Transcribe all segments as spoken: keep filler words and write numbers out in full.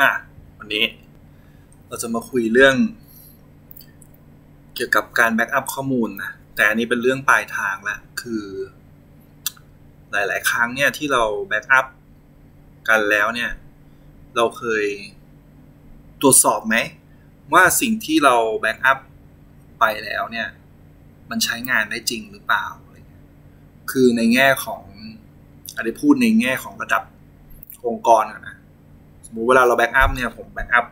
อ่ะวันนี้เราจะมาคุยเรื่องเกี่ยวกับการแบ็กอัพข้อมูลนะแต่อันนี้เป็นเรื่องปลายทางละคือหลายๆครั้งเนี่ยที่เราแบ็กอัพกันแล้วเนี่ยเราเคยตรวจสอบไหมว่าสิ่งที่เราแบ็กอัพไปแล้วเนี่ยมันใช้งานได้จริงหรือเปล่าคือในแง่ของอาจจะพูดในแง่ของระดับองค์กรก่อนนะสมมุติเวลาเราแบ็กอัพเนี่ยผมแบ็กอัพ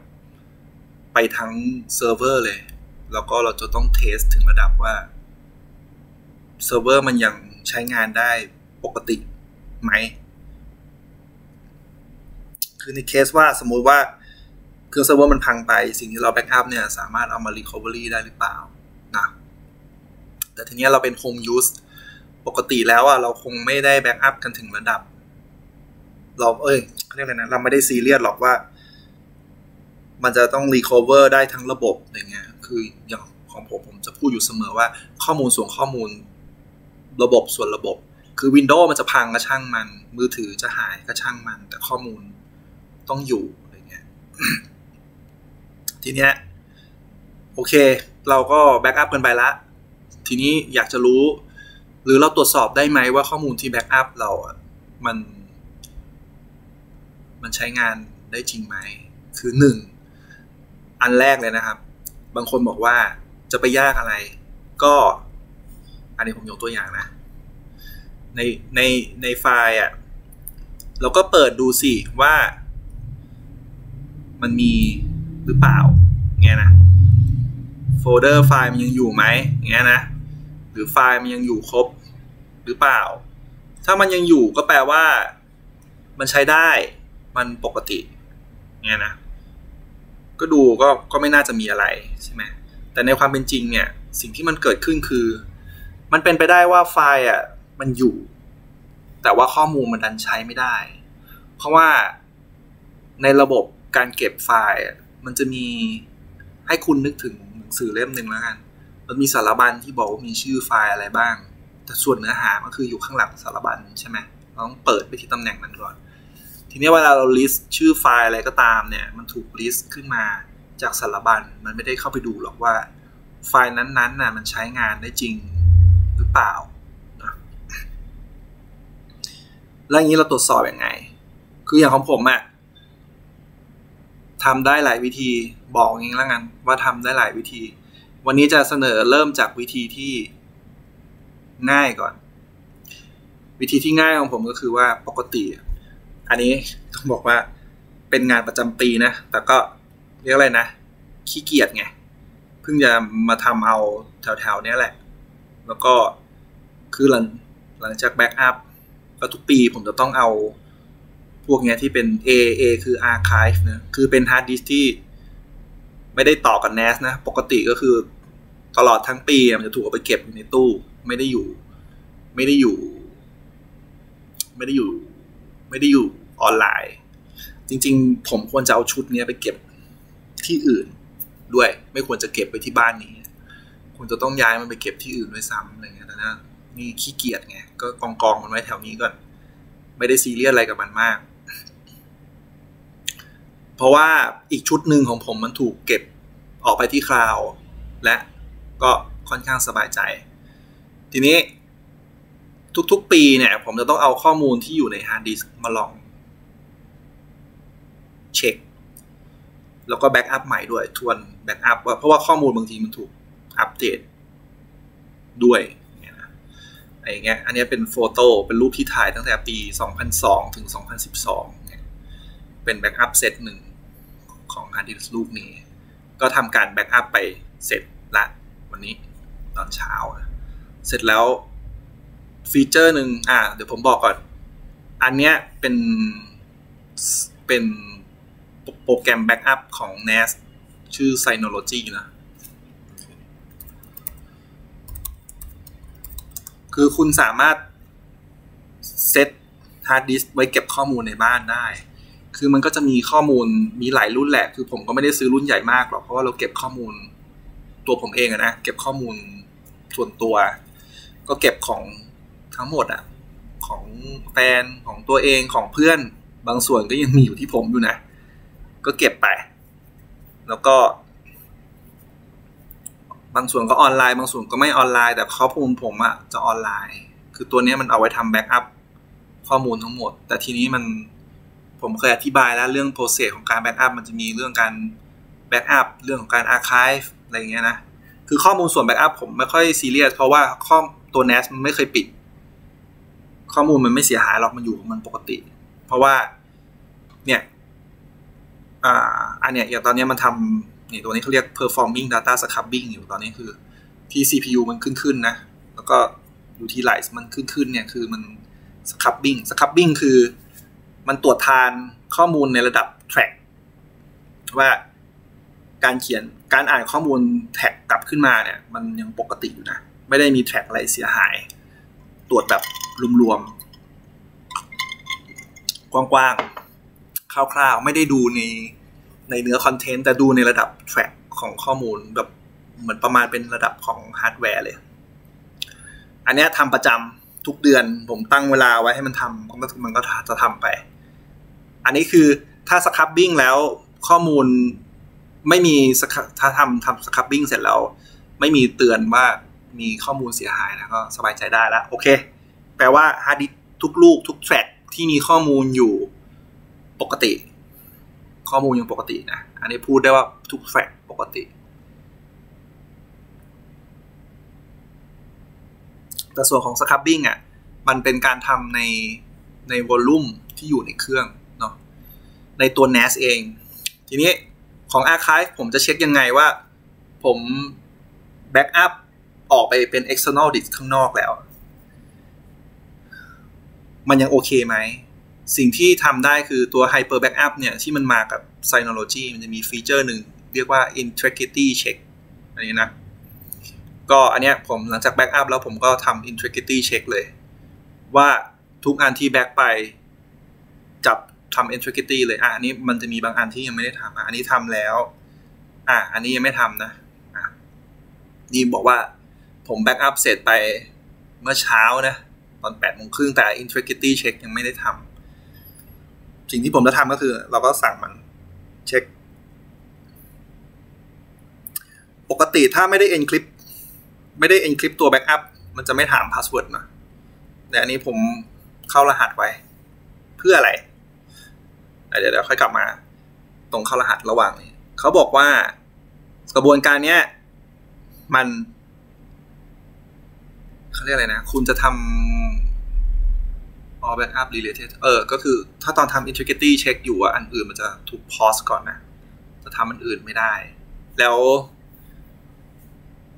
ไปทั้งเซิร์ฟเวอร์เลยแล้วก็เราจะต้องเทสถึงระดับว่าเซิร์ฟเวอร์มันยังใช้งานได้ปกติไหมคือในเคสว่าสมมุติว่าเครื่องเซิร์ฟเวอร์มันพังไปสิ่งที่เราแบ็กอัพเนี่ยสามารถเอามารีคัฟเวอรี่ได้หรือเปล่านะแต่ทีนี้เราเป็นโฮมยูสปกติแล้วอ่ะเราคงไม่ได้แบ็กอัพกันถึงระดับเราเอ้ยเขาเรียกอะไรนะเราไม่ได้ซีเรียสหรอกว่ามันจะต้องรีคัฟเวอร์ได้ทั้งระบบอย่างเงี้ยคืออย่างของผมผมจะพูดอยู่เสมอว่าข้อมูลส่วนข้อมูลระบบส่วนระบบคือ Windows มันจะพังก็ช่างมันมือถือจะหายก็ช่างมันแต่ข้อมูลต้องอยู่อะไรเงี้ย ทีเนี้ยโอเคเราก็แบ็กอัพกันไปละทีนี้อยากจะรู้หรือเราตรวจสอบได้ไหมว่าข้อมูลที่แบ็กอัพเราอ่ะมันมันใช้งานได้จริงไหมคือหนึ่งอันแรกเลยนะครับบางคนบอกว่าจะไปยากอะไรก็อันนี้ผมยกตัวอย่างนะในในในไฟล์อ่ะเราก็เปิดดูสิว่ามันมีหรือเปล่าเงี้ยนะโฟลเดอร์ไฟล์มันยังอยู่ไหมเงี้ยนะหรือไฟล์มันยังอยู่ครบหรือเปล่าถ้ามันยังอยู่ก็แปลว่ามันใช้ได้มันปกติเงี้ยนะก็ดูก็ก็ไม่น่าจะมีอะไรใช่ไหมแต่ในความเป็นจริงเนี่ยสิ่งที่มันเกิดขึ้นคือมันเป็นไปได้ว่าไฟล์อ่ะมันอยู่แต่ว่าข้อมูลมันดันใช้ไม่ได้เพราะว่าในระบบการเก็บไฟล์มันจะมีให้คุณนึกถึงหนังสือเล่มหนึ่งแล้วกันมันมีสารบัญที่บอกว่ามีชื่อไฟล์อะไรบ้างแต่ส่วนเนื้อหามันคืออยู่ข้างหลังสารบัญใช่ไหมเราต้องเปิดไปที่ตำแหน่งนั้นก่อนทีนี้เวลาเราลิสต์ชื่อไฟล์อะไรก็ตามเนี่ยมันถูกลิสต์ขึ้นมาจากสารบัญมันไม่ได้เข้าไปดูหรอกว่าไฟล์นั้นๆน่ะมันใช้งานได้จริงหรือเปล่านะแล้วอย่างนี้เราตรวจสอบอย่างไงคืออย่างของผมอะทำได้หลายวิธีบอกอย่างนี้แล้วกันว่าทำได้หลายวิธีวันนี้จะเสนอเริ่มจากวิธีที่ง่ายก่อนวิธีที่ง่ายของผมก็คือว่าปกติอันนี้ต้องบอกว่าเป็นงานประจำปีนะแต่ก็เรียกอะไรนะขี้เกียจไงเพิ่งจะมาทำเอาแถวๆนี้แหละแล้วก็คือหลังหลังจากแบ็กอัพก็ทุกปีผมจะต้องเอาพวกเนี้ยที่เป็น A A คือ Archive นะคือเป็นฮาร์ดดิสก์ที่ไม่ได้ต่อกับ เอ็น เอ เอส นะปกติก็คือตลอดทั้งปีมันจะถูกเอาไปเก็บอยู่ในตู้ไม่ได้อยู่ไม่ได้อยู่ไม่ได้อยู่ไม่ได้อยู่ออนไลน์จริงๆผมควรจะเอาชุดนี้ไปเก็บที่อื่นด้วยไม่ควรจะเก็บไปที่บ้านนี้ควรจะต้องย้ายมันไปเก็บที่อื่นด้วยซ้ำอะไรเงี้ยแต่นะนี่ขี้เกียจไงก็กองกองมันไว้แถวนี้ก่อนไม่ได้ซีเรียสอะไรกับมันมากเพราะว่าอีกชุดหนึ่งของผมมันถูกเก็บออกไปที่คลาวด์และก็ค่อนข้างสบายใจทีนี้ทุกๆปีเนี่ยผมจะต้องเอาข้อมูลที่อยู่ในฮาร์ดดิสก์มาลองเช็คแล้วก็แบ็กอัพใหม่ด้วยทวนแบ็กอัพว่าเพราะว่าข้อมูลบางทีมันถูกอัปเดตด้วยอะไรเงี้ยอันนี้เป็นโฟโต้เป็นรูปที่ถ่ายตั้งแต่ปีสองพันสองถึงสองพันสิบสองเนี่ยเป็นแบ็กอัพเซตหนึ่งของฮาร์ดดิสก์ลูกนี้ก็ทำการแบ็กอัพไปเสร็จละวันนี้ตอนเช้าเสร็จแล้วฟีเจอร์หนึ่งอ่ะเดี๋ยวผมบอกก่อนอันเนี้ยเป็นเป็นโปรแกรมแบ็กอัพของ เอ็น เอ เอส ชื่อ Synology นะคือคุณสามารถเซตฮาร์ดดิสก์ไว้เก็บข้อมูลในบ้านได้คือมันก็จะมีข้อมูลมีหลายรุ่นแหละคือผมก็ไม่ได้ซื้อรุ่นใหญ่มากหรอกเพราะว่าเราเก็บข้อมูลตัวผมเองอะนะเก็บข้อมูลส่วนตัวก็เก็บของทั้งหมดอะของแฟนของตัวเองของเพื่อนบางส่วนก็ยังมีอยู่ที่ผมอยู่นะ ก็เก็บไปแล้วก็บางส่วนก็ออนไลน์บางส่วนก็ไม่ออนไลน์แต่ข้อมูลผมอะจะออนไลน์คือตัวนี้มันเอาไว้ทำแบ็กอัพข้อมูลทั้งหมดแต่ทีนี้มันผมเคยอธิบายแล้วเรื่องโปรเซสของการแบ็กอัพมันจะมีเรื่องการแบ็กอัพเรื่องของการอาร์ไคฟ์อะไรอย่างเงี้ยนะคือข้อมูลส่วนแบ็กอัพผมไม่ค่อยซีเรียสเพราะว่าข้อตัว เอ็น เอ เอส มันไม่เคยปิดข้อมูลมันไม่เสียหายหรอกมันอยู่ของมันปกติเพราะว่าเนี่ยอ่าอันเนี้ยอย่างตอนนี้มันทำนี่ตัวนี้เขาเรียก performing data scrubbing อยู่ตอนนี้คือที่ ซี พี ยู มันขึ้นขึ้นนะแล้วก็อยู่ที่ utilize มันขึ้นขึ้นเนี่ยคือมัน scrubbing scrubbing คือมันตรวจทานข้อมูลในระดับ track ว่าการเขียนการอ่านข้อมูลแท็กกลับขึ้นมาเนี่ยมันยังปกติอยู่นะไม่ได้มีแท็กอะไรเสียหายตรวจแบบรวมๆกว้างๆคร่าวๆไม่ได้ดูในในเนื้อคอนเทนต์แต่ดูในระดับแท็กของข้อมูลแบบเหมือนประมาณเป็นระดับของฮาร์ดแวร์เลยอันนี้ทำประจำทุกเดือนผมตั้งเวลาไว้ให้มันทำมันก็จะทำไปอันนี้คือถ้าสครับบิ้งแล้วข้อมูลไม่มีถ้าทำทำสครับบิ้งเสร็จแล้วไม่มีเตือนว่ามีข้อมูลเสียหายนะก็สบายใจได้แล้วโอเคแปลว่าฮาร์ดดิสก์ทุกลูกทุกแทร็กที่มีข้อมูลอยู่ปกติข้อมูลยังปกตินะอันนี้พูดได้ว่าทุกแทร็กปกติแต่ส่วนของสครับบิ้งอ่ะมันเป็นการทำในในวอลลุ่มที่อยู่ในเครื่องเนาะในตัว เอ็น เอ เอส เองทีนี้ของ Archive ผมจะเช็คยังไงว่าผมแบ็กอัพออกไปเป็น external disk ข้างนอกแล้วมันยังโอเคไหมสิ่งที่ทำได้คือตัว hyper backup เนี่ยที่มันมากับ Synology มันจะมีฟีเจอร์หนึ่งเรียกว่า integrity check อันนี้นะก็อันเนี้ยผมหลังจาก backup แล้วผมก็ทำ integrity check เลยว่าทุกอันที่ back ไปจับทำ integrity เลยอ่ะอันนี้มันจะมีบางอันที่ยังไม่ได้ทำอ่ะอันนี้ทำแล้วอ่ะอันนี้ยังไม่ทำนะอ่ะนี่บอกว่าผมแบ็กอัพเสร็จไปเมื่อเช้านะตอนแปดโมงครึ่งแต่ integrity check ยังไม่ได้ทำสิ่งที่ผมจะทำก็คือเราก็สั่งมันเช็คปกติถ้าไม่ได้ encrypt ไม่ได้ encrypt ตัวแบ็กอัพมันจะไม่ถาม password นะแต่อันนี้ผมเข้ารหัสไว้เพื่ออะไรเดี๋ยวเดี๋ยวค่อยกลับมาตรงเข้ารหัสระหว่างนี้เขาบอกว่ากระบวนการเนี้ยมันเขาเรียกอะไรนะคุณจะทำ all backup related เออก็คือถ้าตอนทำ integrity check อยู่ว่าอันอื่นมันจะถูก pause ก่อนนะจะทำอันอื่นไม่ได้แล้ว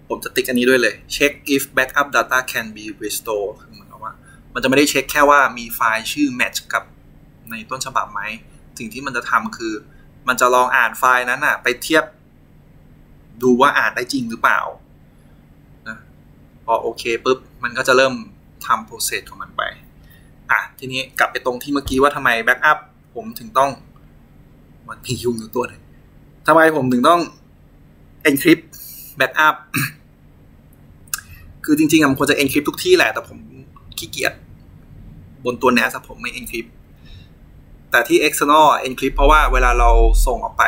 ผมจะติ๊กอันนี้ด้วยเลย check if backup data can be restored คือเหมือนกับว่ามันจะไม่ได้เช็คแค่ว่ามีไฟล์ชื่อ match กับในต้นฉบับไหมสิ่งที่มันจะทำคือมันจะลองอ่านไฟล์นั้นน่ะไปเทียบดูว่าอ่านได้จริงหรือเปล่านะพอโอเคปุ๊บมันก็จะเริ่มทำโปรเซสของมันไปอ่ะทีนี้กลับไปตรงที่เมื่อกี้ว่าทำไมแบ็กอัพผมถึงต้องมันมียุงอยู่ตัวหนึ่งทำไมผมถึงต้อง encrypt backup คือจริงๆมันควรจะ encrypt ทุกที่แหละแต่ผมขี้เกียจบนตัว เอ็น เอ เอส ผมไม่ encryptแต่ที่ external encrypt เพราะว่าเวลาเราส่งออกไป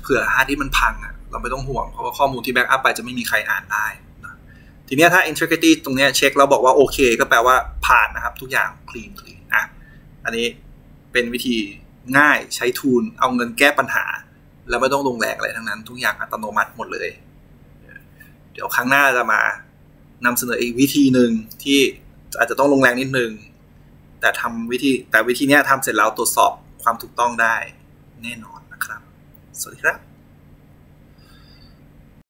เผื่อฮาร์ดดิสก์มันพังอะเราไม่ต้องห่วงเพราะว่าข้อมูลที่แบ็กอัพไปจะไม่มีใครอ่านได้นะทีนี้ถ้า integrity ตรงนี้เช็คแล้วบอกว่าโอเคก็แปลว่าผ่านนะครับทุกอย่าง clean clean อ่ะอันนี้เป็นวิธีง่ายใช้ทูลเอาเงินแก้ปัญหาแล้วไม่ต้องลงแรงอะไรทั้งนั้นทุกอย่างอัตโนมัติหมดเลยเดี๋ยวครั้งหน้าจะมานำเสนออีกวิธีหนึ่งที่อาจจะต้องลงแรงนิดนึงแต่ทำวิธีแต่วิธีนี้ทำเสร็จแล้วตรวจสอบความถูกต้องได้แน่นอนนะครับสวัสดีครับ